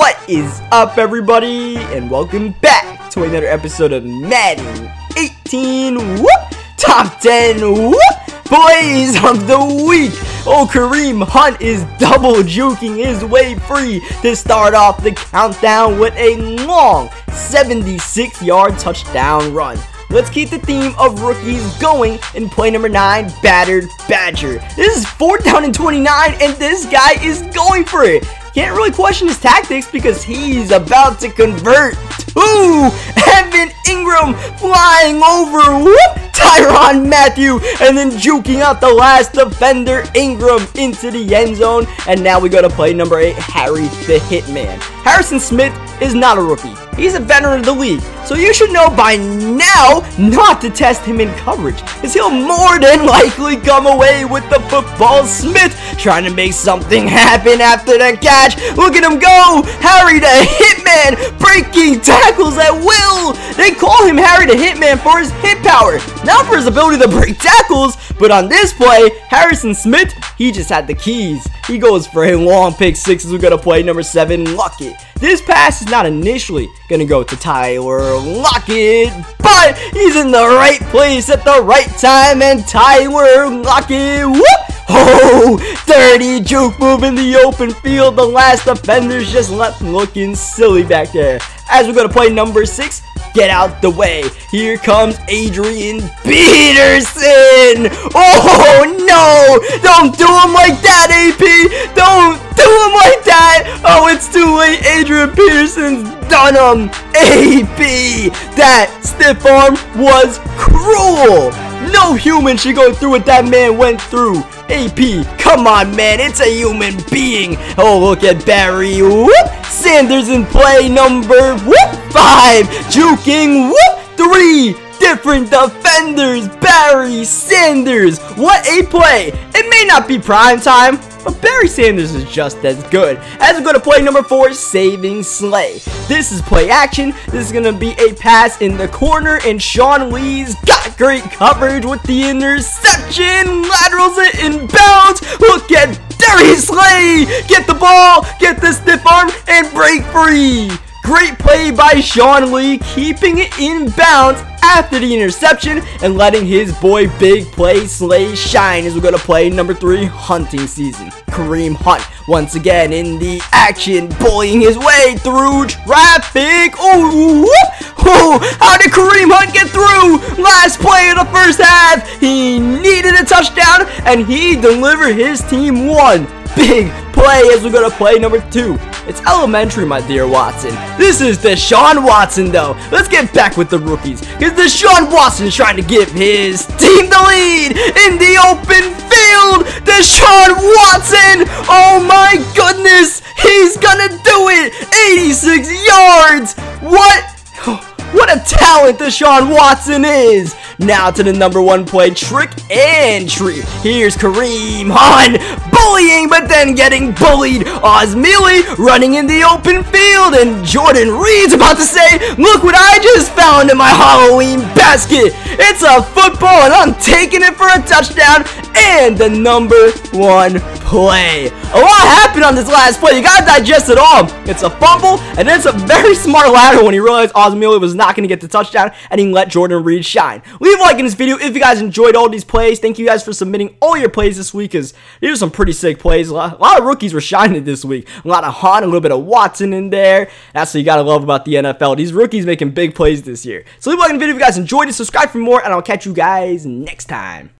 What is up, everybody, and welcome back to another episode of Madden 18 Top 10 Boys of the Week. Oh, Kareem Hunt is double juking his way free to start off the countdown with a long 76-yard touchdown run. Let's keep the theme of rookies going in play number 9, Battered Badger. This is 4th down and 29, and this guy is going for it. Can't really question his tactics because he's about to convert to Evan Engram, flying over Tyron Matthew and then juking out the last defender, Engram, into the end zone. And now we go to play number 8, Harry the Hitman. Harrison Smith is not a rookie. He's a veteran of the league, so you should know by now not to test him in coverage, as he'll more than likely come away with the football. Smith trying to make something happen after the catch. Look at him go! Harry the Hitman, breaking tackles at will! They call him Harry the Hitman for his hit power, not for his ability to break tackles. But on this play, Harrison Smith, he just had the keys. He goes for a long pick six as we go to play number 7, Lockett. This pass is not initially gonna go to Tyler Lockett, but he's in the right place at the right time, and Tyler Lockett, oh, dirty juke move in the open field. The last defender's just left looking silly back there. As we're gonna play number 6, Get Out the Way. Here comes Adrian Peterson. Oh no, don't do him like that, AP. Don't do him like that. Oh, it's too late. Adrian Peterson's done him. AP, that stiff arm was cruel. No human should go through what that man went through. AP, come on, man, it's a human being. Oh, look at Barry Sanders in play number 5, juking 3 different defenders. Barry Sanders, what a play. It may not be prime time, but Barry Sanders is just as good. As we go to play number 4, Saving Slay. This is play action. This is going to be a pass in the corner, and Sean Lee's got great coverage with the interception. Laterals it inbounds. Look at Darius Slay. Get the ball, get the stiff arm, and break free. Great play by Sean Lee, keeping it inbounds after the interception and letting his boy Big Play Slay shine as we're going to play number 3, Hunting Season. Kareem Hunt once again in the action, bullying his way through traffic. Oh, how did Kareem Hunt get through? Last play of the first half, he needed a touchdown, and he delivered his team one big play as we're going to play number 2. It's elementary, my dear Watson. This is Deshaun Watson, though. Let's get back with the rookies, because Deshaun Watson's trying to give his team the lead in the open field. Deshaun Watson, oh my goodness, he's gonna do it. 86 yards. What a talent Deshaun Watson is. Now to the number 1 play, Trick and Treat. Here's Kareem Hunt, bullying but then getting bullied. Osmealy running in the open field, and Jordan Reed's about to say, look what I just found in my Halloween basket. It's a football, and I'm taking it for a touchdown. And the number 1 play. A lot happened on this last play. You gotta digest it all. It's a fumble, and then it's a very smart lateral when he realized Osmealy was not gonna get the touchdown, and he let Jordan Reed shine. Leave a like in this video if you guys enjoyed all these plays. Thank you guys for submitting all your plays this week, because these are some pretty sick plays. A lot of rookies were shining this week. A lot of Hunt, a little bit of Watson in there. That's what you gotta love about the NFL. These rookies making big plays this year. So leave a like in the video if you guys enjoyed it. Subscribe for more, and I'll catch you guys next time.